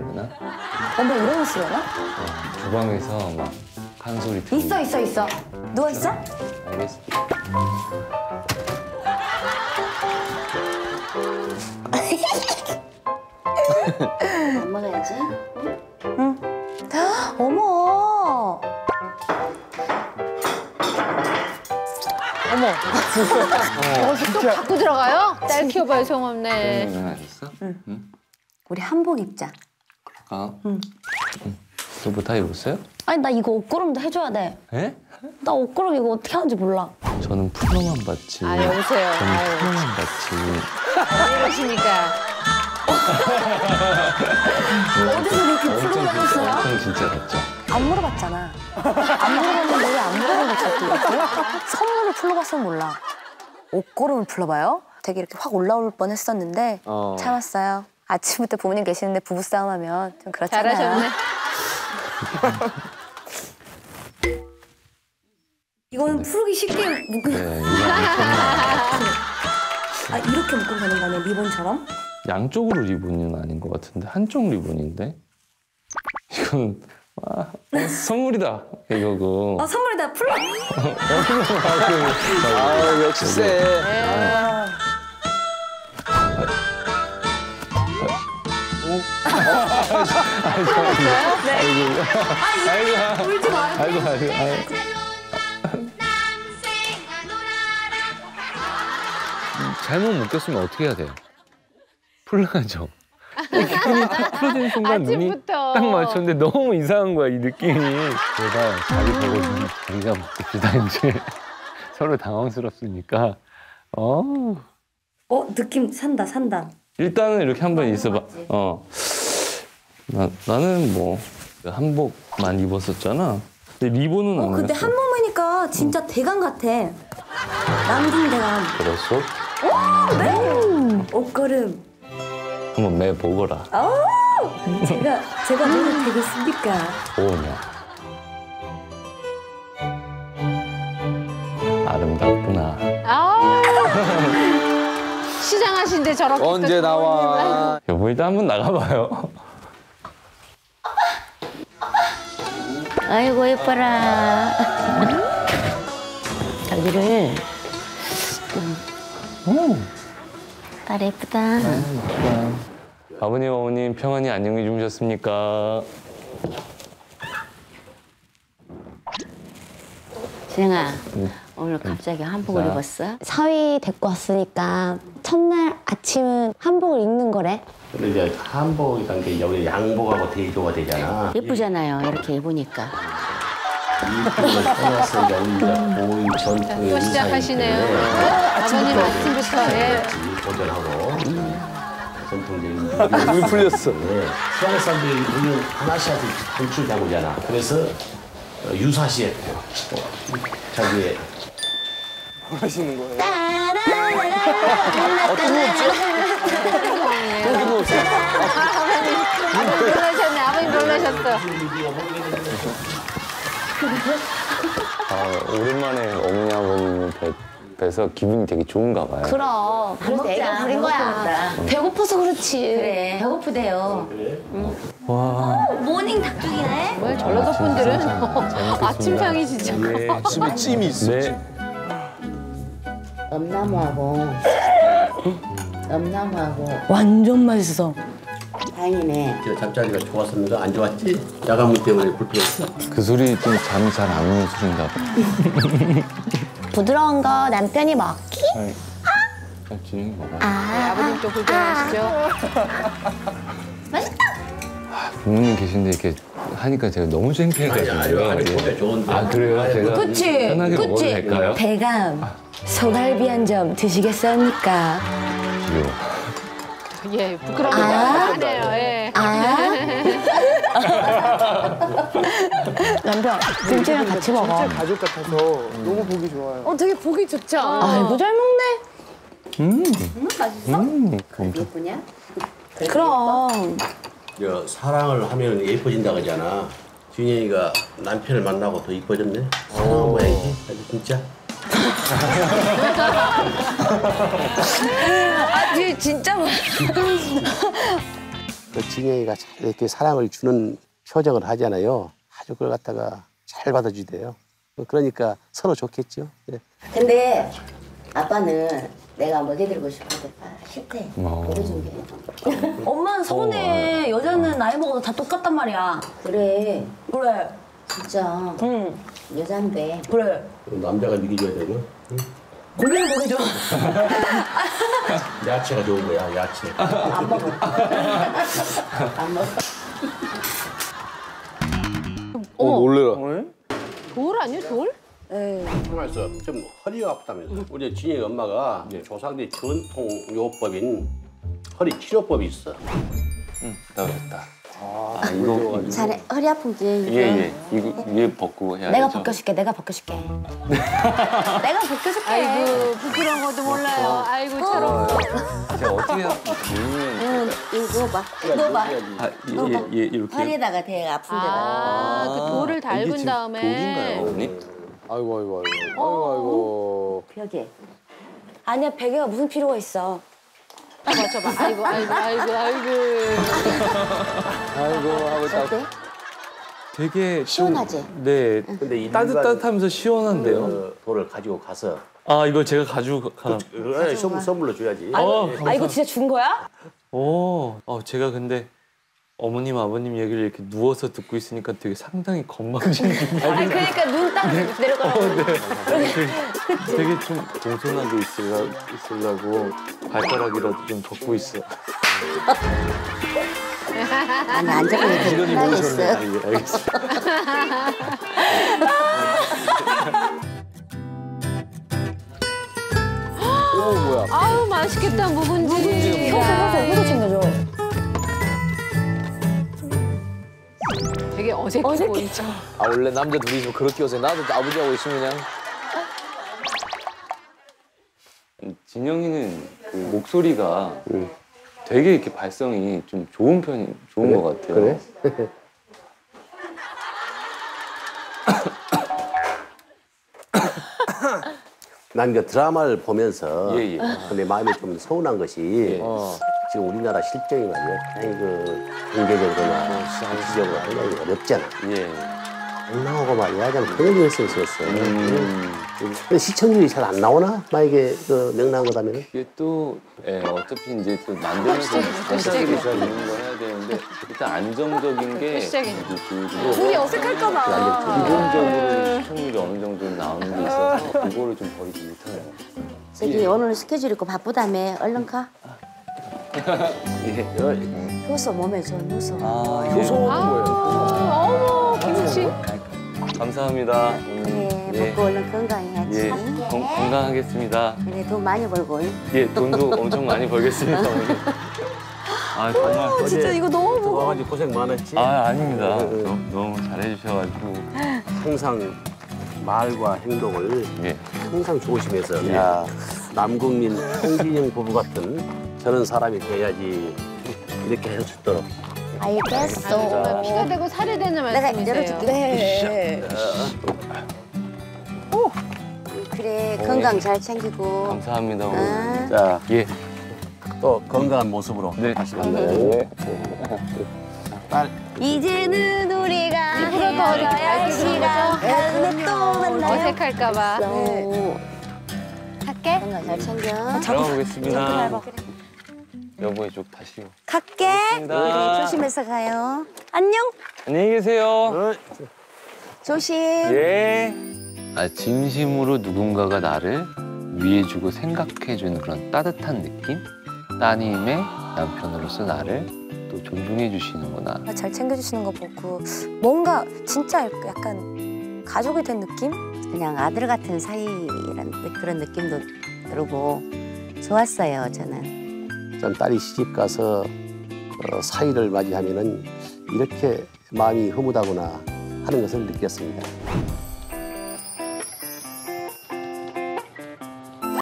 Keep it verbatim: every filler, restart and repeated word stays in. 부르나? 너도 이런 거 쓰려나? 어, 주방에서 막 간 소리 듣고 있어 있어 있어. 누워있어? 알겠어. 엄마가 해야지. 응? 어머! 어머! 어, 또 갖고 들어가요? 딸 키워봐요, 소용없네. 누나 있어? 응. 응. 우리 한복 입자. 아. 응. 응. 너 뭐 다 입었어요? 아니, 나 이거 옷걸음도 해줘야 돼. 에? 나 옷걸음 이거 어떻게 하는지 몰라. 저는 프로만 봤지. 아, 여보세요. 저는 아유. 프로만 봤지. 왜 이러시니까. 어디서 이렇게 풀로 먹었어요? 엄청 진짜 같죠? 안 물어봤잖아. 안 물어봤는데 왜 안 물어본 거 자꾸 이렇게? 선물을 풀로 봤으면 몰라. 옷걸음을 풀러봐요? 되게 이렇게 확 올라올 뻔 했었는데 어. 참았어요. 아침부터 부모님 계시는데 부부싸움 하면 좀 그렇잖아요. 잘하셨네. 이거는 풀기 쉽게 묶은... 네, 아, 이렇게 묶은 거는 거네, 리본처럼? 양쪽으로 리본은 아닌 것 같은데 한쪽 리본인데? 이건 아, 어, 선물이다 이거고. 아 어, 선물이다 풀러. 아 역시 세. 아이고 울지 마. 아이고 아이고. 잘못 묶였으면 어떻게 해야 돼요? 풀러야죠. 눈이 딱 풀어지는 순간 아침부터. 눈이 딱 맞췄는데 너무 이상한 거야, 이 느낌이. 내가 자기 보고 있는 자기가 묶였다는지 서로 당황스럽으니까. 어. 어, 느낌 산다, 산다. 일단은 이렇게 한번 있어봐. 어. 나, 나는 뭐 한복만 입었었잖아. 근데 리본은 안 입었어. 어, 근데 한복이니까 진짜 응. 대감 같아. 남궁 대감. 그랬어? 오, 네! 옷걸음. 한번 매 보거라. 오! 제가 제가 눈을 되겠습니까? 오냐. 아름답구나. 아 시장하신데 저렇게 언제 나와? 여보 일단 한번 나가봐요. 아이고 예뻐라. 자기를 좀. 오. 딸 예쁘다. 아, 아버님, 어머님 평안히 안녕히 주무셨습니까? 진영아, 응. 오늘 갑자기 한복을 자. 입었어? 사위 데리고 왔으니까 첫날 아침은 한복을 입는 거래. 근데 이제 한복이란 게 여기 양복하고 대조가 되잖아. 예쁘잖아요, 이렇게 입으니까. 이쁘게 떠났어, 여기가 보인 전통의 또 시작하시네요. 아버님 아침부터. 네. 고전하고 전통적인 눈이 풀렸어. 서양 사람들이 눈을 하나씩 분출하고 있잖아. 그래서 유사시했대요. 자기의 하시는 거예요. 어떤 거 없죠? 어떤 거 없어요? 아버님 놀라셨네. 아버님 놀라셨어. 아, 오랜만에 어머니 아버님을 뵙. 그래서 기분이 되게 좋은가 봐요. 그럼. 그래서 애가 부른 거야. 응. 배고파서 그렇지. 그래. 배고프대요. 그래? 응. 와. 오, 모닝 닭죽이네. 뭘 전라도 분들은 아침상이 진짜. 네. 아침에 찜이 있어. 네. 엄나무하고. 엄나무하고. 완전 맛있어. 다행이네. 잠자리가 좋았었는데 안 좋았지? 야간문 때문에 불편했어. 그 소리 좀 잠이 잘 안 오는 소린가 봐. 부드러운 거 남편이 먹기? 네. 아! 지는 거 봐. 아, 아버님 좀 불편하시죠? 아. 맛있다! 아, 부모님 계신데 이렇게 하니까 제가 너무 창피해가지고요. 아, 아, 그래요? 아니, 제가 그치, 편하게 그치. 먹어도 될까요? 대감, 아. 소갈비 한 점 드시겠습니까? 예. 예, 부끄러운 거 안 해요, 예. 아? 남편, 김치랑 같이 먹어. 진짜 가족 같아서 음. 너무 보기 좋아요. 어, 되게 보기 좋죠? 아. 아이고, 잘 먹네. 음. 음, 맛있어? 음, 예쁘냐? 그럼. 야, 사랑을 하면 예뻐진다 그러잖아. 준영이가 남편을 만나고 더 예뻐졌네. 사랑한 모양이지? 진짜? 아, 진짜. 그 진영이가 잘 이렇게 사랑을 주는 표정을 하잖아요. 아주 그걸 갖다가 잘 받아주대요. 그러니까 서로 좋겠죠. 네. 근데 아빠는 내가 먹여드리고 싶은데 아, 싫대. 먹여준 게. 엄마는 서운해. 어. 여자는 나이 먹어도 다 똑같단 말이야. 그래. 그래. 진짜. 응. 여잔데. 그래. 남자가 먹여줘야 되고. 응? 고기를 먹여줘. 야채가 좋은 거야, 야채. 안 먹어. 안 먹어. 어, 어, 놀래라. 돌 아니야, 돌? 에이. 그래서 좀 허리가 아프다면서. 우리 진영이 엄마가 네. 조상들이 전통 요법인 허리 치료법이 있어. 응, 나 그랬다. 아, 아 이거 잘해. 허리 아픈 게 이거. 예예. 이거 위에 벗고 해야 돼. 내가 벗겨줄게. 내가 벗겨줄게. 내가 벗겨줄게. 아이고 부끄러운 것도 몰라요. 어. 아이고 저런. 제가 어떻게 응, 이거 봐. 너 봐. 아, 예, 예, 예, 이렇게. 허리에다가 되게 아픈데다가. 아, 아, 그 돌을 달군 다음에. 돌인가요, 언니? 아이고 아이고 아이고. 어. 아이고 아이고. 벽에. 아니야 베개가 무슨 필요가 있어. 맞춰봐. 아이고, 아이고, 아이고, 아이고. 아이고, 하고 딱. 어때? 되게. 시원하지? 네. 근데 이 따뜻따뜻하면서 시원한데요. 그 돌을 가지고 가서. 아, 이걸 제가 가지고 가. 그, 선물, 선물로 줘야지. 아, 어, 아, 이거 진짜 준 거야? 오, 어, 제가 근데 어머님, 아버님 얘기를 이렇게 누워서 듣고 있으니까 되게 상당히 건망지는. 아니, 그러니까 눈 딱 네. 내려가라고. 어, 네. 되게, 되게 좀 공손하게 있으려, 있으려고 발가락이라도 좀 덮고 있어. 아니, 안 잡고 있어. 시간이 모르셨네. 알겠어. 오, 뭐야. 아우, 맛있겠다, 묵은지. 묵은지. 효소, 효소, 효소 챙겨줘. 되게 어색해 보이죠. 아 원래 남자 둘이 좀 그렇게 어색해. 나도 아버지하고 있으면 그냥. 진영이는 그 목소리가 그래. 되게 이렇게 발성이 좀 좋은 편 좋은 그래? 것 같아요. 그래? 난 그 드라마를 보면서 예, 예. 내 마음이 좀 서운한 것이. 예. 어. 지금 우리나라 실정이 말이야. 굉장히 그 경제적으로나 정치적으로 하기가 어렵잖아. 예. 안 나오고 말이야. 그냥 그런 일이 있었어. 근데 시청률이 잘 안 나오나? 만약에 그 명랑한 거다면은? 이게 또 예, 어차피 이제 또 만들면서 시작이 잘 있는 거 해야 되는데 일단 안정적인 게 둘이 어색할까 봐. 기본적으로 시청률이 어느 정도 나오는 게 있어서 그거를 좀 버리지 못해요. 저기 오늘 스케줄 있고 바쁘다며 얼른 가. 예. 효소 몸에 좋은 효소. 아, 효소 뭐예요? 어머, 김치. 감사합니다. 그래, 음, 예. 먹고 얼른 건강해야지. 예. 예. 건, 건강하겠습니다. 그래, 돈 많이 벌고. 예, 돈도 엄청 많이 벌겠습니다. 아, 정말. 진짜 이거 너무 보고. 와가지고 고생 많았지? 아, 아닙니다. 네. 너, 너무 잘해주셔가지고. 항상 말과 행동을 예. 항상 조심해서 예. 야, 남궁민, 홍진영 부부 같은 저런 사람이 돼야지 이렇게 할 수 있도록. 알겠어. 정말 피가 되고 살이 되는 말씀이세요. 내가 열어줄게. 네. 오. 그래 오. 건강 잘 챙기고. 감사합니다. 아. 자, 예. 또 건강한 모습으로 네. 다시 만나요. 네. 이제는 우리가 헤어져야 할 시간. 다음에 또 만나요. 어색할까 봐. 네. 갈게. 건강 잘 챙겨. 아, 들어보겠습니다. 여보의 쪽 다시요. 갈게. 네, 조심해서 가요. 안녕. 안녕히 계세요. 네. 조심. 예. 아, 진심으로 누군가가 나를 위해주고 생각해주는 그런 따뜻한 느낌? 따님의 남편으로서 나를 또 존중해주시는구나. 아, 잘 챙겨주시는 거 보고 뭔가 진짜 약간 가족이 된 느낌? 그냥 아들 같은 사이라는 그런 느낌도 들고 좋았어요, 저는. 전 딸이 시집 가서 어, 사위를 맞이하면은 이렇게 마음이 흐뭇하구나 하는 것을 느꼈습니다.